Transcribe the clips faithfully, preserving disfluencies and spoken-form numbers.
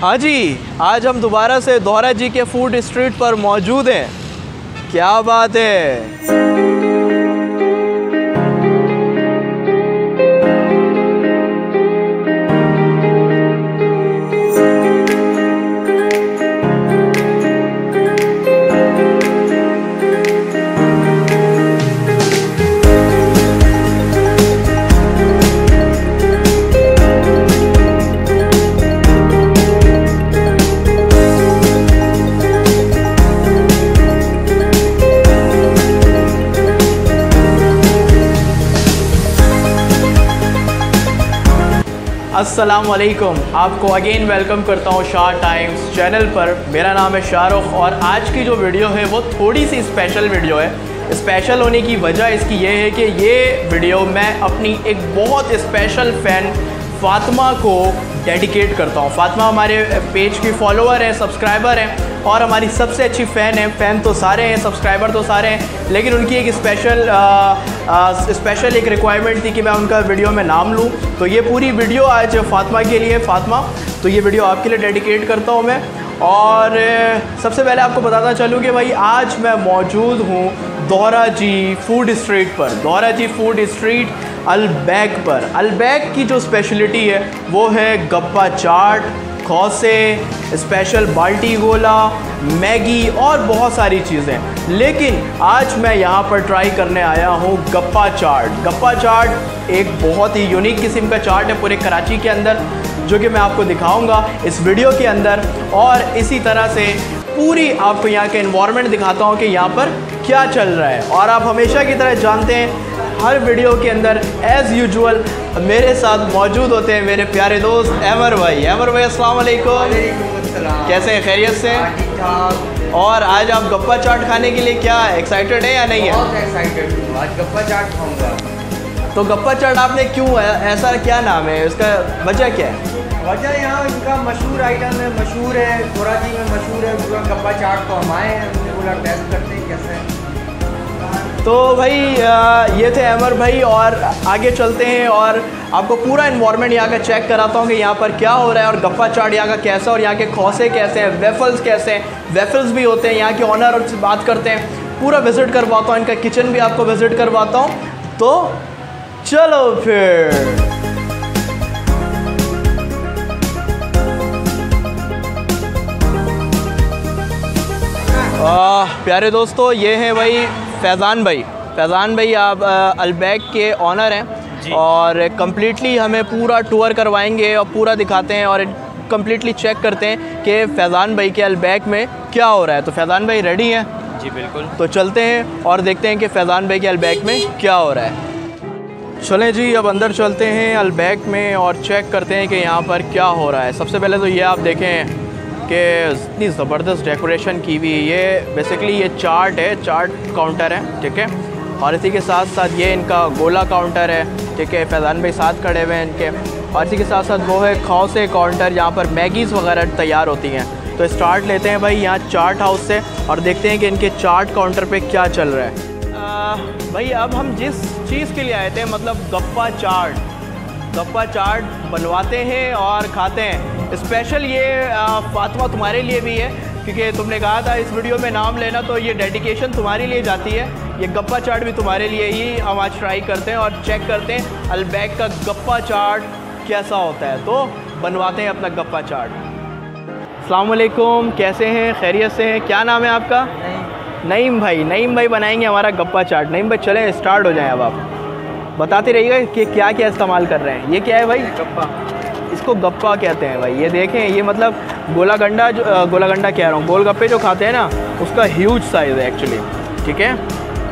हाँ जी, आज हम दोबारा से धोराजी के फूड स्ट्रीट पर मौजूद हैं। क्या बात है, अस्सलामुअलैकुम, आपको अगेन वेलकम करता हूँ शाह टाइम्स चैनल पर। मेरा नाम है शाहरुख और आज की जो वीडियो है वो थोड़ी सी स्पेशल वीडियो है। स्पेशल होने की वजह इसकी ये है कि ये वीडियो मैं अपनी एक बहुत स्पेशल फ़ैन फातिमा को डेडिकेट करता हूँ। फातिमा हमारे पेज की फॉलोअर है, सब्सक्राइबर है और हमारी सबसे अच्छी फ़ैन है। फ़ैन तो सारे हैं, सब्सक्राइबर तो सारे हैं, लेकिन उनकी एक स्पेशल आ, आ, स्पेशल एक रिक्वायरमेंट थी कि मैं उनका वीडियो में नाम लूं। तो ये पूरी वीडियो आज फातिमा के लिए, फातिमा तो ये वीडियो आपके लिए डेडिकेट करता हूं मैं। और सबसे पहले आपको बताना चलूँ कि भाई आज मैं मौजूद हूँ धोराजी फूड स्ट्रीट पर। Dhoraji food street Al Baik पर। अल बेक की जो स्पेशलिटी है वो है गप्पा चाट, खौसे, स्पेशल बाल्टी गोला, मैगी और बहुत सारी चीज़ें। लेकिन आज मैं यहाँ पर ट्राई करने आया हूँ गप्पा चाट। गप्पा चाट एक बहुत ही यूनिक किस्म का चाट है पूरे कराची के अंदर, जो कि मैं आपको दिखाऊंगा इस वीडियो के अंदर। और इसी तरह से पूरी आपको यहाँ के एनवायरनमेंट दिखाता हूँ कि यहाँ पर क्या चल रहा है। और आप हमेशा की तरह जानते हैं हर वीडियो के अंदर एज़ यूजुअल मेरे साथ मौजूद होते हैं मेरे प्यारे दोस्त एवर भाई। एवर भाई अस्सलाम वालेकुम, कैसे हैं, खैरियत से? और आज आप गप्पा चाट खाने के लिए क्या एक्साइटेड है या नहीं है? बहुत एक्साइटेड हूं, आज गप्पा चाट खाऊंगा। तो गप्पा चाट आपने क्यों, ऐसा क्या नाम है, इसका वजह क्या है? वजह यहाँ इनका मशहूर आइटम है, मशहूर है, धोराजी में मशहूर है पूरा गप्पा चाट। तो हम आए हैं, हमने बोला टेस्ट करते हैं कैसे। तो भाई ये थे अमर भाई और आगे चलते हैं और आपको पूरा इन्वायरमेंट यहाँ का चेक कराता हूँ कि यहाँ पर क्या हो रहा है और गप्पा चाट यहाँ का कैसा है और यहाँ के खौसे कैसे हैं, वेफल्स कैसे हैं। वेफल्स भी होते हैं, यहाँ के ऑनर से बात करते हैं, पूरा विज़िट करवाता हूँ, इनका किचन भी आपको विज़िट करवाता हूँ। तो चलो फिर, आ, प्यारे दोस्तों ये हैं भाई फैजान भाई। फैजान भाई आप अल बेक के ऑनर हैं और कम्प्लीटली हमें पूरा टूर करवाएंगे और पूरा दिखाते हैं और कम्प्लीटली चेक करते हैं कि फैजान भाई के अल बेक में क्या हो रहा है। तो फैजान भाई रेडी हैं? जी बिल्कुल। तो चलते हैं और देखते हैं कि फैजान भाई के अल बेक में क्या हो रहा है। चलें जी, अब अंदर चलते हैं अल बेक में और चेक करते हैं कि यहाँ पर क्या हो रहा है। सबसे पहले तो ये आप देखें कि इतनी ज़बरदस्त डेकोरेशन की हुई है। ये बेसिकली ये चाट है, चाट काउंटर है, ठीक है। और इसी के साथ साथ ये इनका गोला काउंटर है, ठीक है। फैजान भाई साथ खड़े हुए हैं इनके। और इसी के साथ साथ वो है खौसे काउंटर, जहाँ पर मैगीज़ वगैरह तैयार होती हैं। तो स्टार्ट लेते हैं भाई यहाँ चाट हाउस से और देखते हैं कि इनके चाट काउंटर पर क्या चल रहा है। आ, भाई अब हम जिस चीज़ के लिए आए थे, मतलब गप्पा चाट, गप्पा चाट बनवाते हैं और खाते हैं। स्पेशल ये फातिमा तुम्हारे लिए भी है, क्योंकि तुमने कहा था इस वीडियो में नाम लेना, तो ये डेडिकेशन तुम्हारे लिए जाती है। ये गप्पा चाट भी तुम्हारे लिए ही हम आज ट्राई करते हैं और चेक करते हैं अल बेक का गप्पा चाट कैसा होता है। तो बनवाते हैं अपना गप्पा चाट। अस्सलाम वालेकुम, कैसे हैं, खैरियत से हैं? क्या नाम है आपका? नईम भाई। नईम भाई बनाएंगे हमारा गप्पा चाट। नईम भाई चलें स्टार्ट हो जाएँ। अब आप बताते रहिएगा कि क्या क्या इस्तेमाल कर रहे हैं। ये क्या है भाई? गप्पा, इसको गप्पा कहते हैं भाई। ये देखें, ये मतलब गोला गंडा, जो गोला गंडा कह रहा हूँ, गोल गप्पे जो खाते हैं ना, उसका ह्यूज साइज़ है एक्चुअली, ठीक है।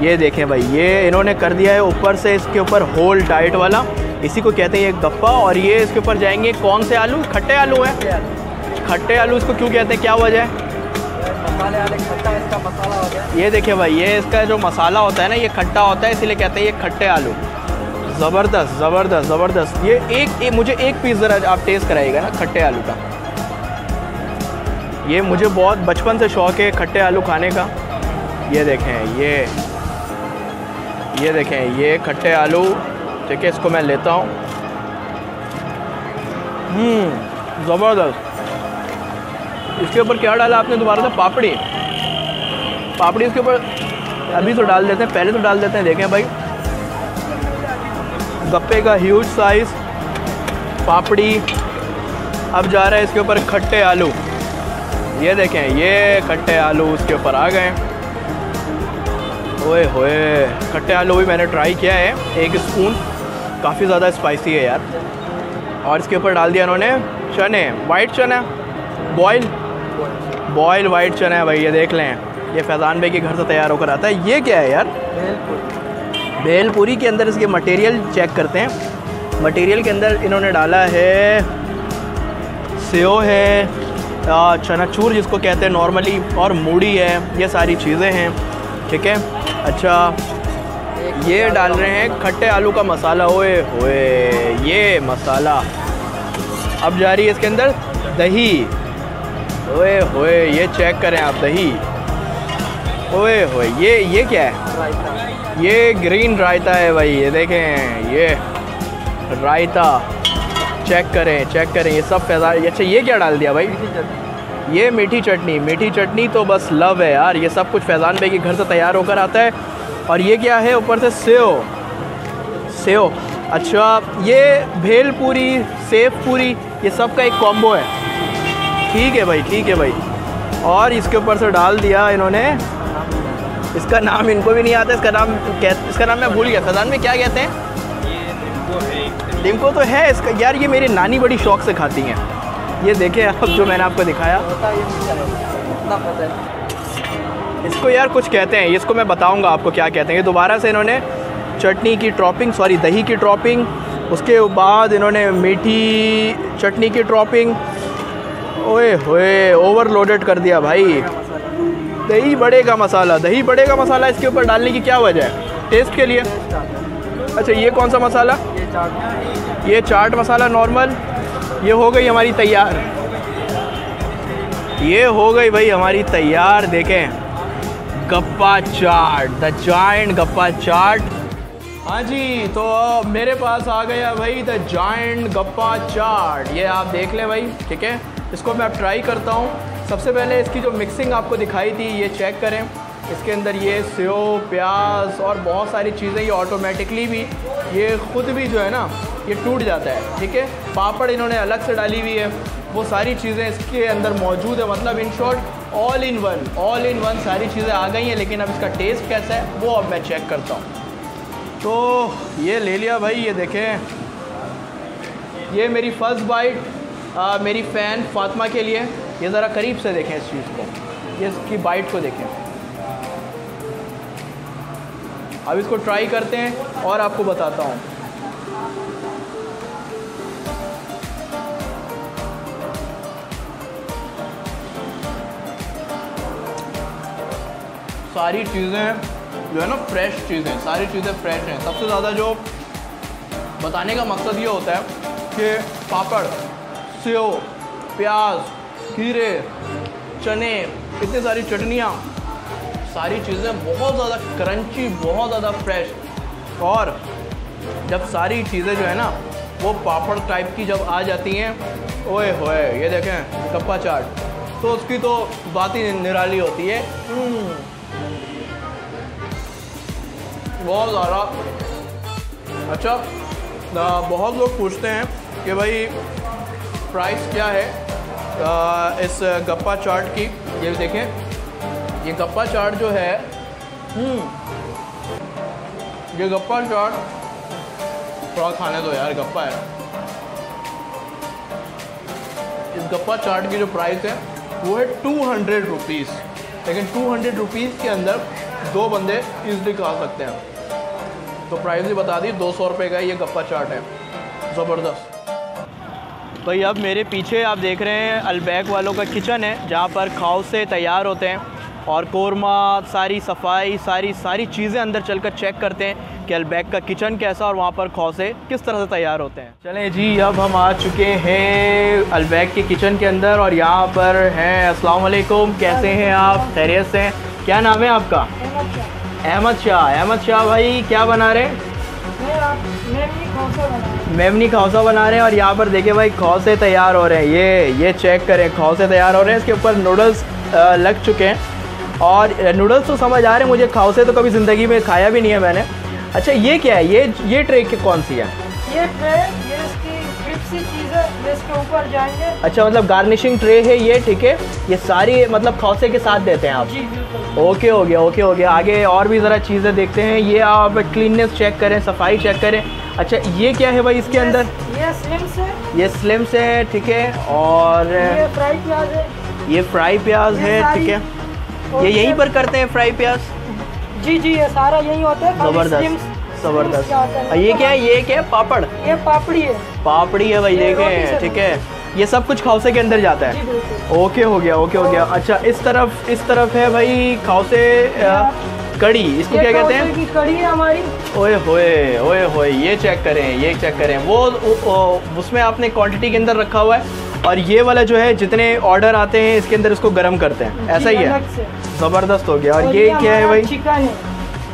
ये देखें भाई, ये इन्होंने कर दिया है ऊपर से इसके ऊपर होल डाइट वाला, इसी को कहते हैं ये गप्पा। और ये इसके ऊपर जाएंगे कौन से आलू? खट्टे आलू हैं। खट्टे आलू इसको क्यों कहते हैं, क्या वजह है? मसाले वाले, खट्टा इसका मसाला होता है। ये देखिए भाई, ये इसका जो मसाला होता है ना, ये खट्टा होता है, इसीलिए कहते हैं ये खट्टे आलू। ज़बरदस्त ज़बरदस्त ज़बरदस्त। ये एक, एक मुझे एक पीस ज़रा आप टेस्ट कराइएगा ना खट्टे आलू का। ये मुझे बहुत बचपन से शौक़ है खट्टे आलू खाने का। ये देखें, ये ये देखें, ये खट्टे आलू, ठीक है। इसको मैं लेता हूँ। ज़बरदस्त इसके ऊपर क्या डाला आपने दोबारा से? पापड़ी। पापड़ी इसके ऊपर अभी तो डाल देते हैं, पहले तो डाल देते हैं। देखें भाई गप्पे का ह्यूज साइज़, पापड़ी। अब जा रहा है इसके ऊपर खट्टे आलू। ये देखें ये खट्टे आलू उसके ऊपर आ गए। ओए होए, खट्टे आलू भी मैंने ट्राई किया है, एक स्पून, काफ़ी ज़्यादा स्पाइसी है यार। और इसके ऊपर डाल दिया उन्होंने चने, वाइट चने, बॉयल बॉयल वाइट चने है भाई। ये देख लें, ये फैजान भाई के घर से तैयार होकर आता है। ये क्या है यार? भेलपुरी। भेलपुरी के अंदर इसके मटेरियल चेक करते हैं। मटेरियल के अंदर इन्होंने डाला है सेव है, चनाचूर जिसको कहते हैं नॉर्मली, और मूढ़ी है। ये सारी चीज़ें हैं, ठीक है। अच्छा, ये डाल रहे हैं खट्टे आलू का मसाला। ओए होए, ये मसाला। अब जा रही है इसके अंदर दही। ओए होए, ये चेक करें आप, दही। ओए होए, ये ये क्या है? रायता। ये ग्रीन रायता है भाई। ये देखें, ये रायता। चेक करें, चेक करें, ये सब पैदा। अच्छा, ये क्या डाल दिया भाई? ये मीठी चटनी। मीठी चटनी तो बस लव है यार। ये सब कुछ फैजान भाई के घर से तैयार होकर आता है। और ये क्या है? ऊपर से सेव, सेव। अच्छा, ये भेल पूरी, सेव पूरी, ये सब का एक कॉम्बो है। ठीक है भाई, ठीक है भाई। और इसके ऊपर से डाल दिया इन्होंने, इसका नाम इनको भी नहीं आता। इसका नाम कह इसका नाम मैं भूल गया। फैजान में क्या कहते हैं? लिम्को तो है इसका यार। ये मेरी नानी बड़ी शौक से खाती हैं। ये देखें आप, जो मैंने आपको दिखाया, इसको यार कुछ कहते हैं, इसको मैं बताऊंगा आपको क्या कहते हैं। ये दोबारा से इन्होंने चटनी की टॉपिंग, सॉरी दही की टॉपिंग, उसके बाद इन्होंने मीठी चटनी की टॉपिंग। ओए होए, ओवरलोडेड कर दिया भाई। दही बड़े का मसाला, दही बड़े का मसाला इसके ऊपर डालने की क्या वजह है? टेस्ट के लिए। अच्छा, ये कौन सा मसाला? ये चाट मसाला नॉर्मल। ये हो गई हमारी तैयार, ये हो गई भाई हमारी तैयार। देखें गप्पा चाट, द जायंट गप्पा चाट। हाँ जी, तो मेरे पास आ गया भाई द जायंट गप्पा चाट। ये आप देख लें भाई, ठीक है। इसको मैं अब ट्राई करता हूँ। सबसे पहले इसकी जो मिक्सिंग आपको दिखाई थी, ये चेक करें। इसके अंदर ये सेव, प्याज और बहुत सारी चीज़ें, ये ऑटोमेटिकली भी, ये ख़ुद भी जो है ना, ये टूट जाता है, ठीक है। पापड़ इन्होंने अलग से डाली हुई है, वो सारी चीज़ें इसके अंदर मौजूद है। मतलब in short all in one, all in one सारी चीज़ें आ गई हैं। लेकिन अब इसका टेस्ट कैसा है वो अब मैं चेक करता हूँ। तो ये ले लिया भाई, ये देखें, ये मेरी फ़र्स्ट बाइट मेरी फ़ैन फातिमा के लिए। ये ज़रा करीब से देखें इस चीज़ को, ये इसकी बाइट को देखें। अब इसको ट्राई करते हैं और आपको बताता हूँ। सारी चीज़ें जो है ना फ्रेश चीज़ें, सारी चीज़ें फ्रेश हैं। सबसे ज़्यादा जो बताने का मकसद ये होता है कि पापड़, सेव, प्याज, खीरे, चने, इतनी सारी चटनियाँ, सारी चीज़ें बहुत ज़्यादा क्रंची, बहुत ज़्यादा फ्रेश। और जब सारी चीज़ें जो है ना वो पापड़ टाइप की जब आ जाती हैं, ओए होए, ये देखें गप्पा चाट, तो उसकी तो बात ही निराली होती है। बहुत ज़्यादा अच्छा। बहुत लोग पूछते हैं कि भाई प्राइस क्या है इस गप्पा चाट की। ये देखें, ये गप्पा चाट जो है, ये गप्पा चाट थोड़ा खाने दो यार, गप्पा है। इस गप्पा चाट की जो प्राइस है वो है टू हंड्रेड रुपीज़। लेकिन टू हंड्रेड रुपीज़ के अंदर दो बंदे इजली खा सकते हैं। तो प्राइस भी बता दी, दो सौ रुपये का ये गप्पा चाट है। ज़बरदस्त भाई। अब मेरे पीछे आप देख रहे हैं अल बेक वालों का किचन है, जहाँ पर खाउसे तैयार होते हैं और कोरमा, सारी सफाई, सारी सारी चीज़ें अंदर चलकर चेक करते हैं कि अल बेक का किचन कैसा और वहाँ पर खौसे किस तरह से तैयार होते हैं। चलें जी, अब हम आ चुके हैं अल बेक के किचन के अंदर और यहाँ पर हैं। अस्सलाम वालेकुम, कैसे हैं आप? खैरियत से हैं? क्या नाम है आपका? अहमद शाह। अहमद शाह भाई क्या बना रहे हैं? मेमनी खौसा बना रहे हैं और यहाँ पर देखिए भाई खौसे तैयार हो रहे हैं, ये ये चेक करें खौसे तैयार हो रहे हैं। इसके ऊपर नूडल्स लग चुके हैं और नूडल्स तो समझ आ रहे हैं मुझे, खौसे तो कभी ज़िंदगी में खाया भी नहीं है मैंने। अच्छा ये क्या है, ये ये ट्रे कौन सी है? ये ट्रे ये इसकी क्रिस्पी चीज़ है, इसके ऊपर जाएंगे। अच्छा मतलब गार्निशिंग ट्रे है ये, ठीक है। ये सारी मतलब खौसे के साथ देते हैं आप? जी बिल्कुल। ओके हो गया, ओके हो गया। आगे और भी ज़रा चीज़ें देखते हैं, ये आप क्लीननेस चेक करें, सफाई चेक करें। अच्छा ये क्या है भाई इसके अंदर? ये स्लिम्स है, ये स्लिम्स है, ठीक है। और ये फ्राई प्याज है, ये फ्राई प्याज है, ठीक है। ये यहीं पर करते हैं फ्राई प्याज? जी जी ये सारा यही होता है। जबरदस्त जबरदस्त। ये क्या है, ये क्या है? पापड़, ये पापड़ी है, पापड़ी है भाई देखें, ठीक है। ये सब कुछ खौसे के अंदर जाता है। ओके हो गया, ओके हो गया। अच्छा इस तरफ इस तरफ है भाई खौसे कड़ी, इसको क्या कहते हैं? कड़ी है हमारी। ओए होए ओए होए, ये चेक करें, ये चेक करें। वो उसमें आपने क्वांटिटी के अंदर रखा हुआ है और ये वाला जो है जितने ऑर्डर आते हैं इसके अंदर इसको गर्म करते हैं, ऐसा ही है। ज़बरदस्त हो गया। और, और ये क्या है भाई? चिकन है,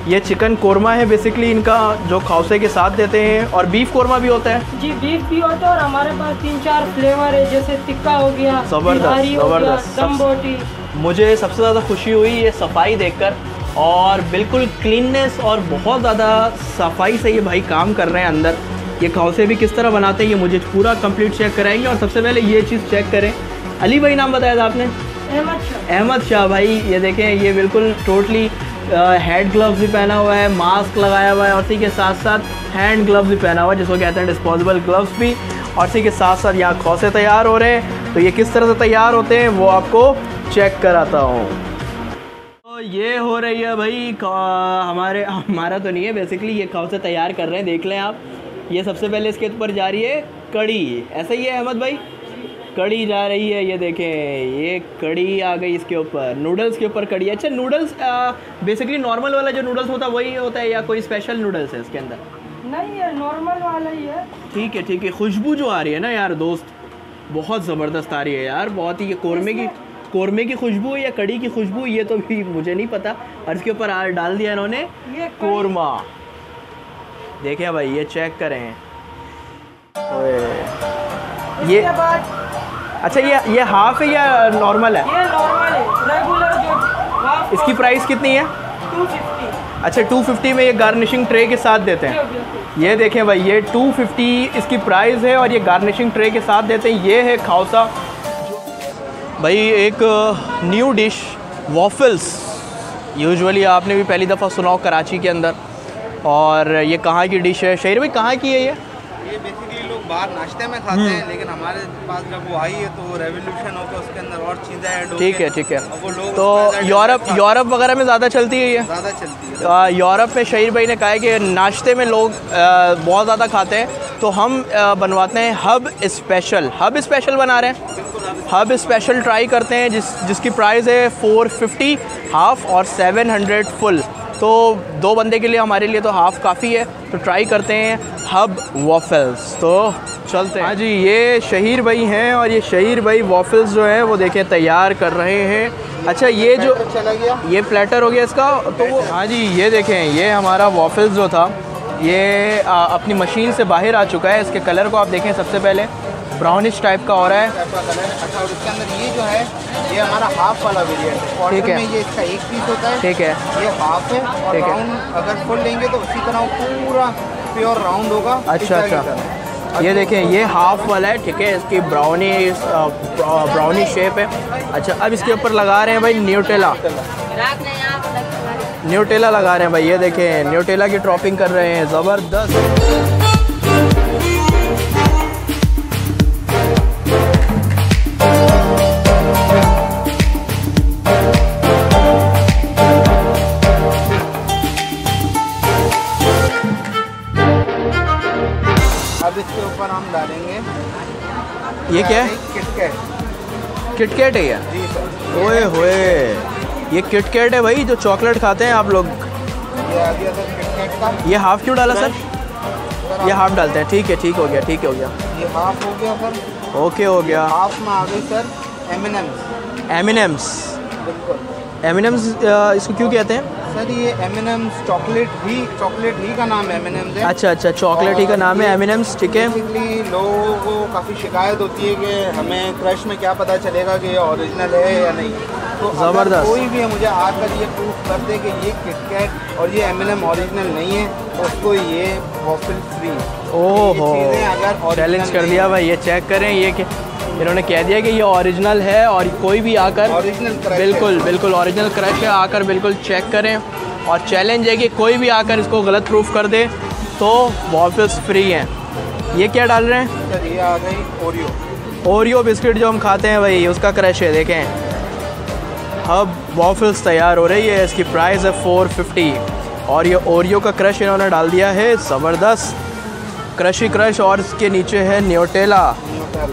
ये चिकन कोरमा है बेसिकली इनका, जो खौसे के साथ देते हैं। और बीफ कोरमा भी होता है? जी बीफ भी होता है और हमारे पास तीन चार फ्लेवर है, जैसे टिक्का हो गया। ज़बरदस्त ज़बरदस्त। सब... मुझे सबसे ज़्यादा खुशी हुई ये सफाई देखकर, और बिल्कुल क्लीननेस और बहुत ज़्यादा सफाई से ये भाई काम कर रहे हैं अंदर। ये खौसे भी किस तरह बनाते हैं ये मुझे पूरा कंप्लीट चेक कराएंगे। और सबसे पहले ये चीज़ चेक करें, अली भाई नाम बताया था आपने? अहमद शाह। अहमद शाह भाई ये देखें, ये बिल्कुल टोटली हेड ग्लव्स भी पहना हुआ है, मास्क लगाया हुआ है और इसी के साथ साथ हैंड ग्लव्स भी पहना हुआ है, जिसको कहते हैं डिस्पोजेबल ग्लव्स भी। और इसी के साथ साथ यहाँ खौसे तैयार हो रहे हैं, तो ये किस तरह से तैयार होते हैं वो आपको चेक कराता हूँ। ये हो रही है भाई हमारे हमारा तो नहीं है बेसिकली, ये खौसे तैयार कर रहे हैं, देख लें आप। ये सबसे पहले इसके ऊपर जा रही है कड़ी, ऐसा ही है अहमद भाई? कड़ी जा रही है, ये देखें ये कड़ी आ गई इसके ऊपर, नूडल्स के ऊपर कड़ी। अच्छा नूडल्स बेसिकली नॉर्मल वाला जो नूडल्स होता है वही होता है या कोई स्पेशल नूडल्स है इसके अंदर? नहीं ये नॉर्मल वाला ही है। ठीक है ठीक है। खुशबू जो आ रही है ना यार दोस्त बहुत ज़बरदस्त आ रही है यार, बहुत ही। ये कौरमे की कौरमे की खुशबू या कड़ी की खुशबू ये तो भी मुझे नहीं पता। और इसके ऊपर डाल दिया इन्होंने कौरमा, देखिए भाई ये चेक करें। ओए ये अच्छा ये ये हाफ है या नॉर्मल है? ये नॉर्मल है, रेगुलर जो। इसकी प्राइस कितनी है? Two fifty. अच्छा टू फिफ्टी में ये गार्निशिंग ट्रे के साथ देते हैं। ये देखें भाई ये टू फिफ्टी इसकी प्राइस है और ये गार्निशिंग ट्रे के साथ देते हैं। ये है खौसा भाई, एक न्यू डिश वॉफल्स, यूजुअली आपने भी पहली दफ़ा सुना हो कराची के अंदर। और ये कहाँ की डिश है शहर में, कहाँ की है ये? ये बेसिकली लोग बाहर नाश्ते में खाते हैं, लेकिन हमारे पास जब वो आई है तो वो रेवोल्यूशन होकर उसके अंदर और चीज़ें ऐड। ठीक है ठीक है। वो लोग तो यूरोप यूरोप वगैरह में ज़्यादा चलती है ये, ज़्यादा चलती है। यूरोप में शहर भाई ने कहा है कि नाश्ते में लोग आ, बहुत ज़्यादा खाते हैं, तो हम आ, बनवाते हैं हब स्पेशल। हब स्पेशल बना रहे हैं, हब स्पेशल ट्राई करते हैं, जिस जिसकी प्राइस है फोर फिफ्टी हाफ़ और सेवन हंड्रेड फुल। तो दो बंदे के लिए हमारे लिए तो हाफ़ काफ़ी है, तो ट्राई करते हैं हब वॉफल्स, तो चलते हैं। हाँ जी ये शहीर भाई हैं और ये शहीर भाई वॉफल्स जो हैं वो देखें तैयार कर रहे हैं। अच्छा ये जो चला गया ये प्लेटर हो गया इसका, तो वो हाँ जी ये देखें ये हमारा वॉफल्स जो था ये आ, अपनी मशीन से बाहर आ चुका है। इसके कलर को आप देखें, सबसे पहले ब्राउनिश टाइप का हो रहा है। अच्छा और इसके अंदर ये जो है ये हमारा हाफ वाला वेरिएंट है, ठीक है। ये इसका एक पीस होता है, ठीक है। ये हाफ है और राउंड अगर फुल लेंगे तो उसी तरह पूरा प्योर राउंड होगा। अच्छा अच्छा ये देखें ये हाफ वाला है, ठीक है। इसकी ब्राउनी ब्राउनी शेप है। अच्छा अब इसके ऊपर लगा रहे हैं भाई न्यूटेला, न्यूटेला लगा रहे हैं भाई। ये देखें न्यूटेला की टॉपिंग कर रहे हैं, ज़बरदस्त। ये क्या है? किटकेट। किटकेट है यार? जी सर। ओए होए ये किटकेट है भाई, जो चॉकलेट खाते हैं आप लोग। ये आ गया सर किटकेट का। ये हाफ क्यों डाला सर? ये हाफ डालते हैं, ठीक है ठीक हो गया ठीक हो गया। ये हाफ हो गया सर, ओके हो गया। हाफ में आ गई सर एमिनम्स। एमिनम्स बिल्कुल। एमिनम्स इसको क्यों कहते हैं? सर ये एमिनम्स चॉकलेट ही चॉकलेट ही का नाम है एमिनम्स है। अच्छा अच्छा चॉकलेट ही का नाम है एमिनम्स, ठीक है। बेसिकली लोगों को काफ़ी शिकायत होती है कि हमें क्रश में क्या पता चलेगा कि ये ओरिजिनल है या नहीं, तो ज़बरदस्त कोई भी है मुझे आकर ये प्रूफ कर दे कि ये किटकेट और ये एमिनम ओरिजिनल नहीं है उसको ये वॉफल फ्री। ओह हो, चैलेंज कर दिया भाई, ये चेक करें ये कि इन्होंने कह दिया कि ये ओरिजिनल है और कोई भी आकर ओरिजिनल बिल्कुल बिल्कुल ओरिजिनल क्रश है आकर बिल्कुल चेक करें, और चैलेंज है कि कोई भी आकर इसको गलत प्रूफ कर दे तो वॉफल्स फ्री हैं। ये क्या डाल रहे हैं सर? ये आ गई ओरियो, ओरियो बिस्किट जो हम खाते हैं भाई उसका क्रश है। देखें अब वॉफल्स तैयार हो रही है, इसकी प्राइस है फोर फिफ्टी, और ये ओरियो का क्रश इन्होंने डाल दिया है, ज़बरदस्त क्रश ही क्रश, और इसके नीचे है न्यूटेला,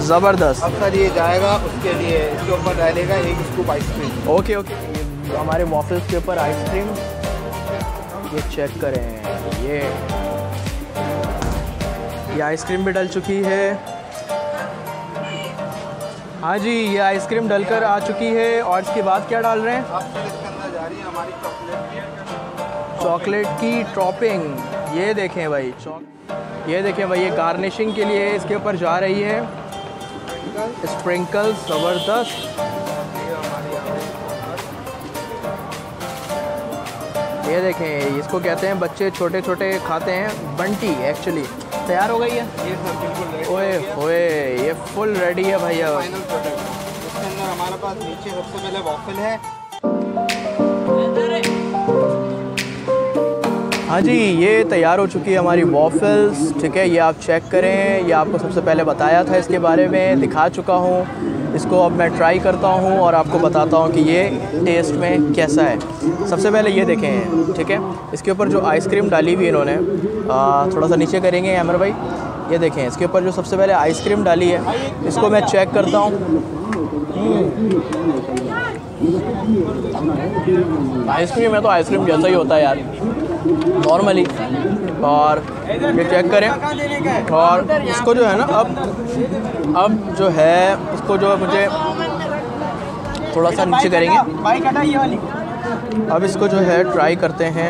ज़बरदस्त। अब सर ये जाएगा उसके लिए, इसके ऊपर डालेगा एक स्कूप आइसक्रीम। ओके ओके, तो हमारे वॉफल्स के ऊपर आइसक्रीम, ये चेक करें, ये ये आइसक्रीम भी डल चुकी है। हाँ जी, ये आइसक्रीम डलकर आ चुकी है, और इसके बाद क्या डाल रहे हैं आप? इसके अंदर जा रही है हमारी चॉकलेट, चॉकलेट की टॉपिंग। ये देखें भाई, ये देखें भाई, ये गार्निशिंग के लिए इसके ऊपर जा रही है स्प्रिंकल्स, ज़बरदस्त। ये देखें, इसको कहते हैं बच्चे छोटे छोटे खाते हैं बंटी, एक्चुअली तैयार हो गई है ये सर, बिल्कुल। ओए ओए, ये फुल रेडी है भाई। अब इसके अंदर हमारे पास नीचे सबसे पहले वॉफल है। हाँ जी, ये तैयार हो चुकी है हमारी वॉफल्स, ठीक है। ये आप चेक करें, ये आपको सबसे पहले बताया था, इसके बारे में दिखा चुका हूँ, इसको अब मैं ट्राई करता हूँ और आपको बताता हूँ कि ये टेस्ट में कैसा है। सबसे पहले ये देखें, ठीक है, इसके ऊपर जो आइसक्रीम डाली हुई इन्होंने, थोड़ा सा नीचे करेंगे अमर भाई, ये देखें इसके ऊपर जो सबसे पहले आइसक्रीम डाली है, इसको मैं चेक करता हूँ। आइसक्रीम में तो आइसक्रीम जैसा ही होता है यार नॉर्मली, और ये चेक करें, और इसको जो है ना अब अब जो है उसको जो है मुझे थोड़ा सा नीचे करेंगे, अब इसको जो है ट्राई करते हैं।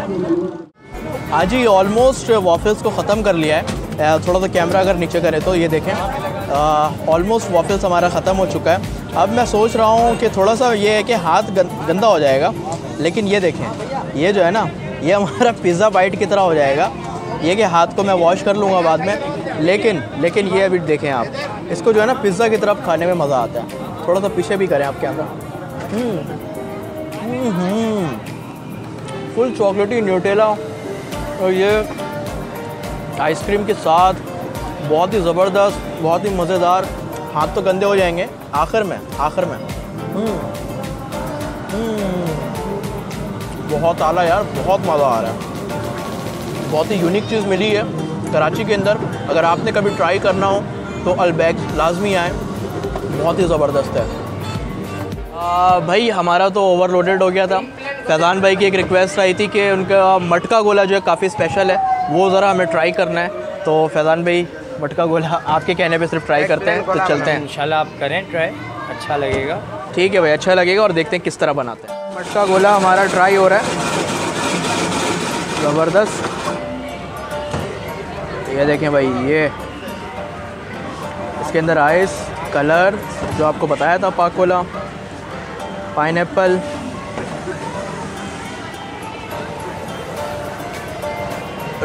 आज ही ऑलमोस्ट वॉफल्स को ख़त्म कर लिया है, थोड़ा सा कैमरा अगर नीचे करें तो ये देखें ऑलमोस्ट वॉफल्स हमारा ख़त्म हो चुका है। अब मैं सोच रहा हूँ कि थोड़ा सा ये है कि हाथ गंदा हो जाएगा, लेकिन ये देखें ये जो है ना ये हमारा पिज़्ज़ा बाइट की तरह हो जाएगा, ये कि हाथ को मैं वॉश कर लूँगा बाद में, लेकिन लेकिन ये अभी देखें आप, इसको जो है ना पिज़्ज़ा की तरफ खाने में मज़ा आता है। थोड़ा सा पीछे भी करें आप कैमरा। फुल चॉकलेटी न्यूटेला और ये आइसक्रीम के साथ, बहुत ही ज़बरदस्त, बहुत ही मज़ेदार। हाथ तो गंदे हो जाएंगे आखिर में, आखिर में। बहुत आला यार, बहुत मज़ा आ रहा है, बहुत ही यूनिक चीज़ मिली है कराची के अंदर। अगर आपने कभी ट्राई करना हो तो अल बेक लाजमी आए, बहुत ही ज़बरदस्त है। आ, भाई हमारा तो ओवरलोडेड हो गया था। फैजान भाई की एक रिक्वेस्ट आई थी कि उनका मटका गोला जो है काफ़ी स्पेशल है, वो ज़रा हमें ट्राई करना है, तो फैजान भाई मटका गोला आपके कहने पे सिर्फ ट्राई करते हैं, तो चलते हैं इंशाल्लाह। आप करें ट्राई, अच्छा लगेगा, ठीक है भाई, अच्छा लगेगा, और देखते हैं किस तरह बनाते हैं। मटका गोला हमारा ट्राई हो रहा है, ज़बरदस्त। ये देखें भाई, ये इसके अंदर आइस कलर जो आपको बताया था, पाकोला, पाइनएप्पल,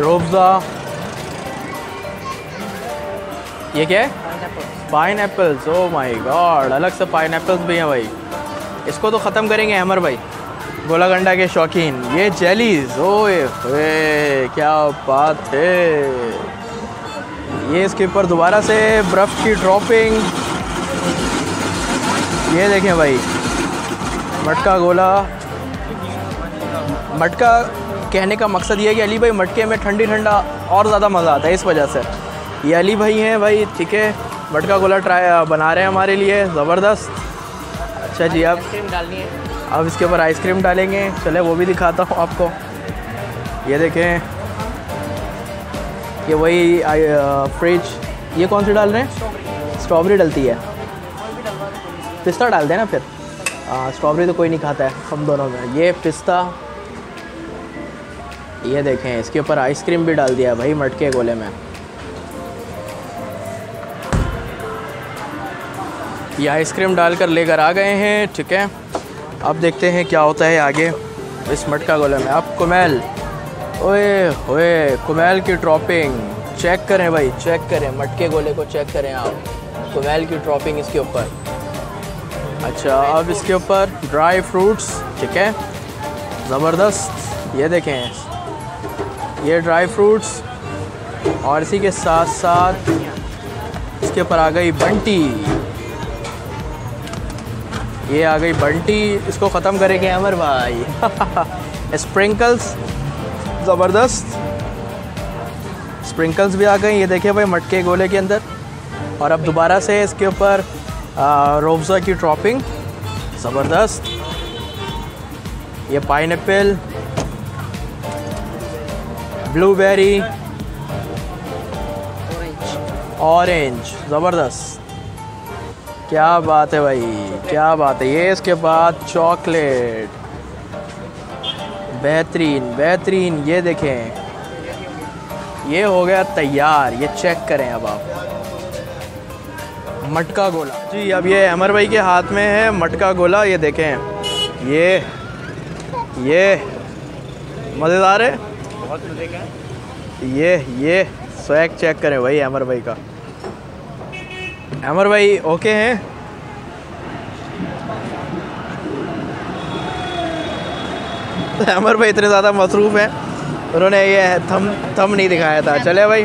रोबज़ा, ये क्या है? पाइनएप्पल्स, ओह माय गॉड, अलग से पाइनएप्पल्स भी हैं भाई। इसको तो ख़त्म करेंगे अमर भाई, गोला गंडा के शौकीन। ये जेलीज, ओए होए क्या बात है। ये इसके ऊपर दोबारा से बर्फ़ की ड्रॉपिंग, ये देखें भाई मटका गोला। मटका कहने का मकसद ये है कि अली भाई मटके में ठंडी ठंडा और ज़्यादा मज़ा आता है, इस वजह से। ये अली भाई हैं भाई, ठीक है, मटका गोला ट्राई बना रहे हैं हमारे लिए, ज़बरदस्त। अच्छा जी, अब आइसक्रीम डालनी है, अब इसके ऊपर आइसक्रीम डालेंगे, चले वो भी दिखाता हूँ आपको। ये देखें, ये वही फ्रिज, ये कौन सी डाल रहे हैं? स्ट्रॉबेरी डालती है, पिस्ता डाल देना फिर, स्ट्रॉबेरी तो कोई नहीं खाता है हम दोनों में। ये पिस्ता, ये देखें इसके ऊपर आइसक्रीम भी डाल दिया भाई मटके गोले में। ये आइसक्रीम डालकर लेकर आ गए हैं, ठीक है। अब देखते हैं क्या होता है आगे इस मटका गोले में। अब कुमैल, ओए होए कुमैल की ड्रॉपिंग चेक करें भाई, चेक करें मटके गोले को, चेक करें आप कुमैल की ड्रॉपिंग इसके ऊपर। अच्छा अब इसके ऊपर ड्राई फ्रूट्स, ठीक है, ज़बरदस्त। ये देखें ये ड्राई फ्रूट्स और इसी के साथ साथ इसके ऊपर आ गई बंटी, ये आ गई बंटी। इसको ख़त्म करेंगे अमर भाई। स्प्रिंकल्स ज़बरदस्त, स्प्रिंकल्स भी आ गए। ये देखिए भाई मटके गोले के अंदर। और अब दोबारा से इसके ऊपर रोबज़ा की ड्रॉपिंग ज़बरदस्त। ये पाइनएप्पल, ब्लूबेरी, ऑरेंज, ज़बरदस्त। क्या बात है भाई, क्या बात है। ये इसके बाद चॉकलेट, बेहतरीन बेहतरीन। ये देखें ये हो गया तैयार। ये चेक करें अब आप मटका गोला जी। अब ये अमर भाई के हाथ में है मटका गोला। ये देखें ये ये मज़ेदार है, बहुत मज़े का। ये ये स्वैग चेक करें भाई अमर भाई का। अमर भाई ओके हैं? अमर भाई इतने ज़्यादा मसरूफ़ हैं, उन्होंने ये थम थम नहीं दिखाया था। चले भाई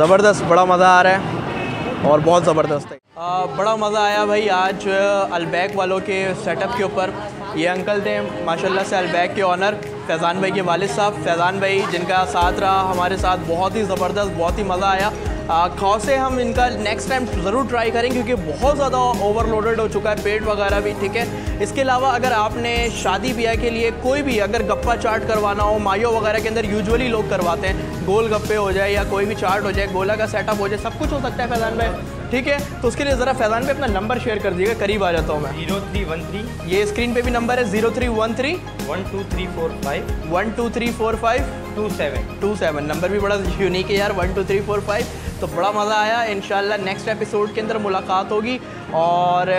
ज़बरदस्त, बड़ा मज़ा आ रहा है और बहुत ज़बरदस्त है। आ, बड़ा मज़ा आया भाई आज अल बेक वालों के सेटअप के ऊपर। ये अंकल थे माशाल्लाह से अल बेक के ऑनर, फैजान भाई के वालिद साहब, फैजान भाई जिनका साथ रहा हमारे साथ। बहुत ही ज़बरदस्त, बहुत ही मज़ा आया। खाओ से हम इनका नेक्स्ट टाइम ज़रूर ट्राई करेंगे क्योंकि बहुत ज़्यादा ओवरलोडेड हो चुका है पेट वगैरह भी, ठीक है। इसके अलावा अगर आपने शादी ब्याह के लिए कोई भी अगर गप्पा चाट करवाना हो, मायो वगैरह के अंदर यूजुअली लोग करवाते हैं, गोल गप्पे हो जाए या कोई भी चाट हो जाए, गोला का सेटअप हो जाए, सब कुछ हो सकता है फैजान भाई, ठीक है। तो उसके लिए ज़रा फैजान भाई अपना नंबर शेयर कर दीजिएगा, करीब आ जाता हूँ मैं। जीरो थ्री वन थ्री, ये स्क्रीन पर भी नंबर है, zero three one three one two three four five one two three four five two seven two seven. Number भी बड़ा यूनिक है यार, one two three four five. तो बड़ा मज़ा आया। इंशाल्लाह नेक्स्ट एपिसोड के अंदर मुलाकात होगी। और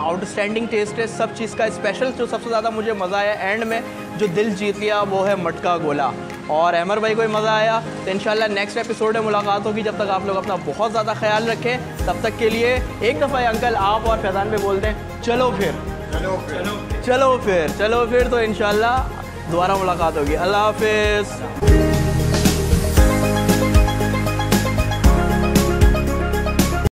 आउटस्टैंडिंग टेस्ट है सब चीज़ का, स्पेशल जो सबसे ज़्यादा मुझे मज़ा आया एंड में जो दिल जीत लिया वो है मटका गोला, और अहमर भाई को भी मज़ा आया। तो इंशाल्लाह नेक्स्ट एपिसोड में मुलाकात होगी। जब तक आप लोग अपना बहुत ज़्यादा ख्याल रखें, तब तक के लिए एक दफ़ा अंकल आप और फैजान पे बोलते हैं चलो फिर चलो चलो फिर चलो फिर। तो इंशाल्लाह दोबारा मुलाकात होगी। अल्लाह हाफिज़।